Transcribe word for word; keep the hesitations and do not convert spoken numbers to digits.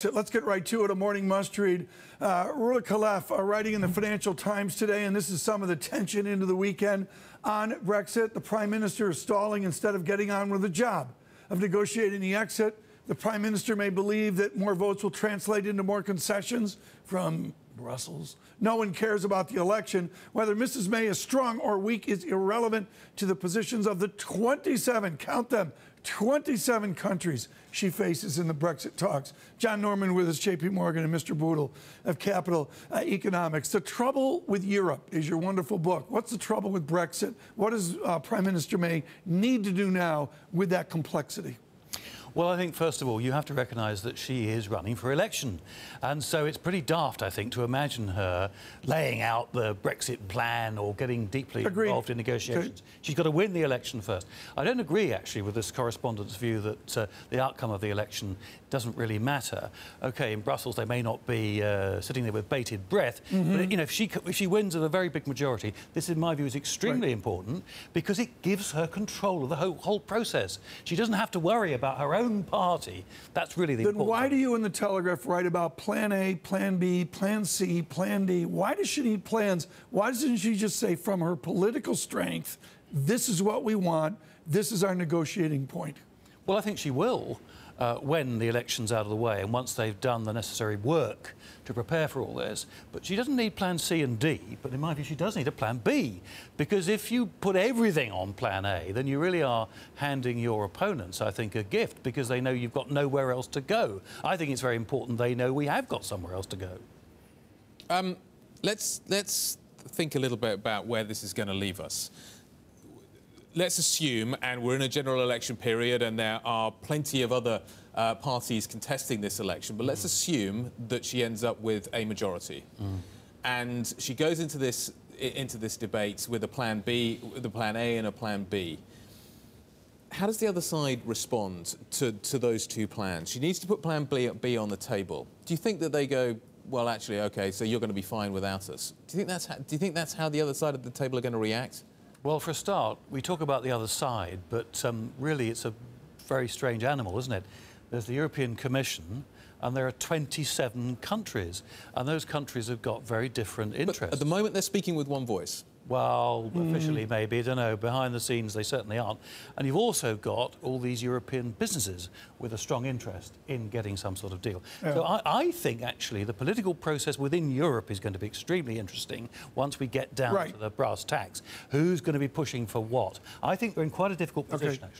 So let's get right to it. A morning must read. Uh, Rula Khalaf uh, writing in the Financial Times today, and this is some of the tension into the weekend on Brexit. The Prime Minister is stalling instead of getting on with the job of negotiating the exit. The Prime Minister may believe that more votes will translate into more concessions from Brussels. No one cares about the election. Whether Missus May is strong or weak is irrelevant to the positions of the twenty-seven, count them, twenty-seven countries she faces in the Brexit talks. John Norman with us, J P. Morgan, and Mister Bootle of Capital uh, Economics. The Trouble with Europe is your wonderful book. What's the trouble with Brexit? What does uh, Prime Minister May need to do now with that complexity? Well, I think, first of all, you have to recognise that she is running for election. And so it's pretty daft, I think, to imagine her laying out the Brexit plan or getting deeply Agreed. involved in negotiations. Okay. She's got to win the election first. I don't agree, actually, with this correspondent's view that uh, the outcome of the election doesn't really matter. OK, in Brussels, they may not be uh, sitting there with bated breath. Mm-hmm. But, you know, if she, if she wins with a very big majority, this, in my view, is extremely Right. important because it gives her control of the whole, whole process. She doesn't have to worry about her own party. That's really the important. Then why do you in the Telegraph write about plan A, plan B, plan C, plan D? Why does she need plans? Why doesn't she just say from her political strength, this is what we want, this is our negotiating point? Well, I think she will uh, when the election's out of the way and once they've done the necessary work to prepare for all this. But she doesn't need plan C and D, but in my view, she does need a plan B. Because if you put everything on plan A, then you really are handing your opponents, I think, a gift because they know you've got nowhere else to go. I think it's very important they know we have got somewhere else to go. Um, let's, let's think a little bit about where this is going to leave us. Let's assume, and we're in a general election period and there are plenty of other uh, parties contesting this election, but let's mm. assume that she ends up with a majority. Mm. And she goes into this, into this debate with a plan B, with a plan A and a plan B. How does the other side respond to, to those two plans? She needs to put plan B, B on the table. Do you think that they go, well, actually, OK, so you're going to be fine without us? Do you think that's how, do you think that's how the other side of the table are going to react? Well, for a start, we talk about the other side, but um, really it's a very strange animal, isn't it? There's the European Commission, and there are twenty-seven countries, and those countries have got very different interests. But at the moment, they're speaking with one voice. Well, mm. officially, maybe, I don't know. Behind the scenes, they certainly aren't. And you've also got all these European businesses with a strong interest in getting some sort of deal. Yeah. So I, I think, actually, the political process within Europe is going to be extremely interesting once we get down right. to the brass tacks. Who's going to be pushing for what? I think we're in quite a difficult position, okay. actually.